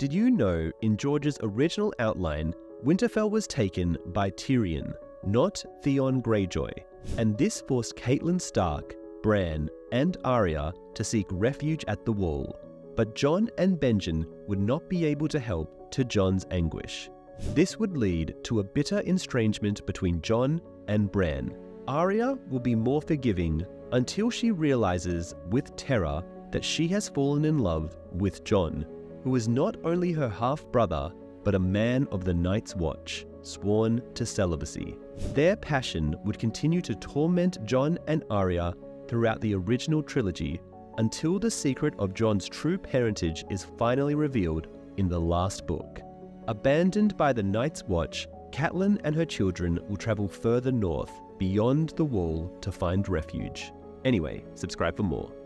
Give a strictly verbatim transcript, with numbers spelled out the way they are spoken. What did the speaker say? Did you know in George's original outline, Winterfell was taken by Tyrion, not Theon Greyjoy, and this forced Catelyn Stark, Bran, and Arya to seek refuge at the Wall. But Jon and Benjen would not be able to help, to Jon's anguish. This would lead to a bitter estrangement between Jon and Bran. Arya will be more forgiving until she realizes with terror that she has fallen in love with Jon, who is not only her half-brother, but a man of the Night's Watch, sworn to celibacy. Their passion would continue to torment Jon and Arya throughout the original trilogy, until the secret of Jon's true parentage is finally revealed in the last book. Abandoned by the Night's Watch, Catelyn and her children will travel further north, beyond the Wall, to find refuge. Anyway, subscribe for more.